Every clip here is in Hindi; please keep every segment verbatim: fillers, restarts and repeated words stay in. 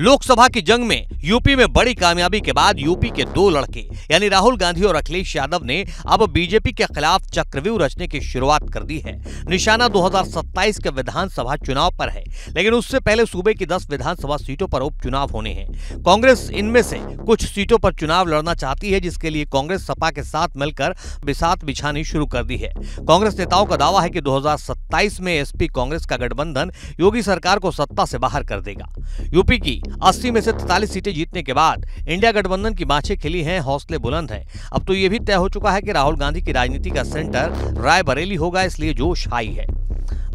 लोकसभा की जंग में यूपी में बड़ी कामयाबी के बाद यूपी के दो लड़के यानी राहुल गांधी और अखिलेश यादव ने अब बीजेपी के खिलाफ चक्रव्यूह रचने की शुरुआत कर दी है। निशाना दो हज़ार सत्ताईस के विधानसभा चुनाव पर है, लेकिन उससे पहले सूबे की दस विधानसभा सीटों पर उपचुनाव होने हैं। कांग्रेस इनमें से कुछ सीटों पर चुनाव लड़ना चाहती है, जिसके लिए कांग्रेस सपा के साथ मिलकर बिसात बिछानी शुरू कर दी है। कांग्रेस नेताओं का दावा है कि दो हज़ार सत्ताईस में एसपी कांग्रेस का गठबंधन योगी सरकार को सत्ता से बाहर कर देगा। यूपी की अस्सी में से तैंतालीस सीटें जीतने के बाद इंडिया गठबंधन की बाछे खिली हैं, हौसले बुलंद हैं। अब तो यह भी तय हो चुका है कि राहुल गांधी की राजनीति का सेंटर रायबरेली होगा, इसलिए जोश हाई है।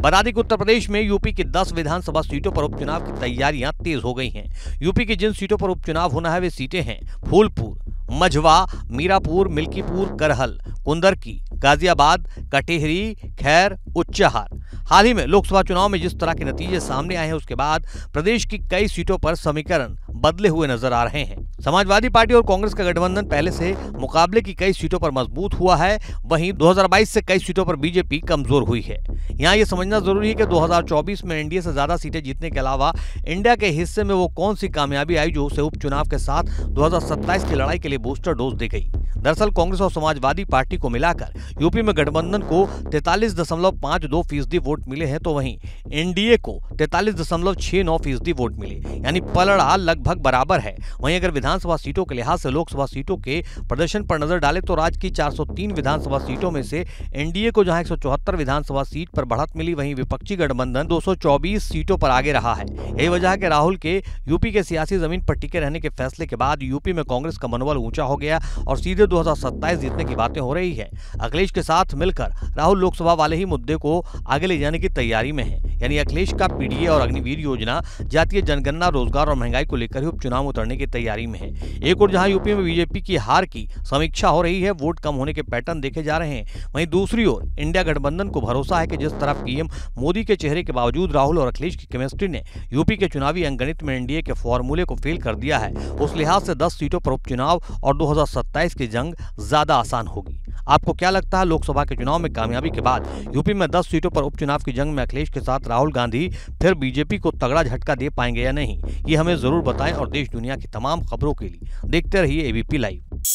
बता दें कि उत्तर प्रदेश में यूपी की दस विधानसभा सीटों पर उपचुनाव की तैयारियां तेज हो गई हैं। यूपी की जिन सीटों पर उपचुनाव होना है वे सीटें हैं फूलपुर, मझवा, मीरापुर, मिल्कीपुर, करहल, कुंदरकी, गाजियाबाद, कटेहरी, खैर, उच्चहार। हाल ही में लोकसभा चुनाव में जिस तरह के नतीजे सामने आए हैं उसके बाद प्रदेश की कई सीटों पर समीकरण बदले हुए नजर आ रहे हैं। समाजवादी पार्टी और कांग्रेस का गठबंधन पहले से मुकाबले की कई सीटों पर मजबूत हुआ है, वहीं दो हज़ार बाईस से कई सीटों पर बीजेपी कमजोर हुई है। यहाँ ये समझना जरूरी है कि दो हज़ार चौबीस में एनडीए से ज्यादा सीटें जीतने के अलावा इंडिया के हिस्से में वो कौन सी कामयाबी आई जो उसे उपचुनाव के साथ दो हज़ार सत्ताईस की लड़ाई के लिए बूस्टर डोज दी गई। दरअसल कांग्रेस और समाजवादी पार्टी को मिलाकर यूपी में गठबंधन को तैतालीस दशमलव पाँच दो फीसदी वोट मिले हैं, तो वहीं एनडीए को तैतालीस दशमलव छह नौ फीसदी वोट मिले, यानी पलड़ा लगभग बराबर है। वहीं अगर विधानसभा सीटों के लिहाज से लोकसभा सीटों के प्रदर्शन पर नजर डालें तो राज्य की चार सौ तीन विधानसभा सीटों में से एनडीए को जहां एक सौ चौहत्तर विधानसभा सीट पर बढ़त मिली, वहीं विपक्षी गठबंधन दो सौ चौबीस सीटों पर आगे रहा है। यही वजह है कि राहुल के यूपी के सियासी जमीन पर टिके रहने के फैसले के बाद यूपी में कांग्रेस का मनोबल ऊंचा हो गया और सीधे दो हजार सत्ताईस जीतने की बातें हो रही है। अखिलेश के साथ मिलकर राहुल लोकसभा वाले ही मुद्दे को आगे ले जाने की तैयारी में है, यानी अखिलेश का पीडीए और अग्निवीर योजना जातीय जनगणना, रोजगार और महंगाई को लेकर ही उपचुनाव उतरने की तैयारी में है। एक ओर जहां यूपी में बीजेपी की हार की समीक्षा हो रही है, वोट कम होने के पैटर्न देखे जा रहे हैं, वहीं दूसरी ओर इंडिया गठबंधन को भरोसा है कि जिस तरह पीएम मोदी के चेहरे के बावजूद राहुल और अखिलेश की केमिस्ट्री ने यूपी के चुनावी अंकगणित में एनडीए के फॉर्मूले को फेल कर दिया है, उस लिहाज से दस सीटों पर उपचुनाव और दो हजार सत्ताईस की जंग ज्यादा आसान होगी। आपको क्या लगता है, लोकसभा के चुनाव में कामयाबी के बाद यूपी में दस सीटों पर उपचुनाव की जंग में अखिलेश के साथ राहुल गांधी फिर बीजेपी को तगड़ा झटका दे पाएंगे या नहीं? ये हमें जरूर बताएं और देश दुनिया की तमाम खबरों के लिए देखते रहिए एबीपी लाइव।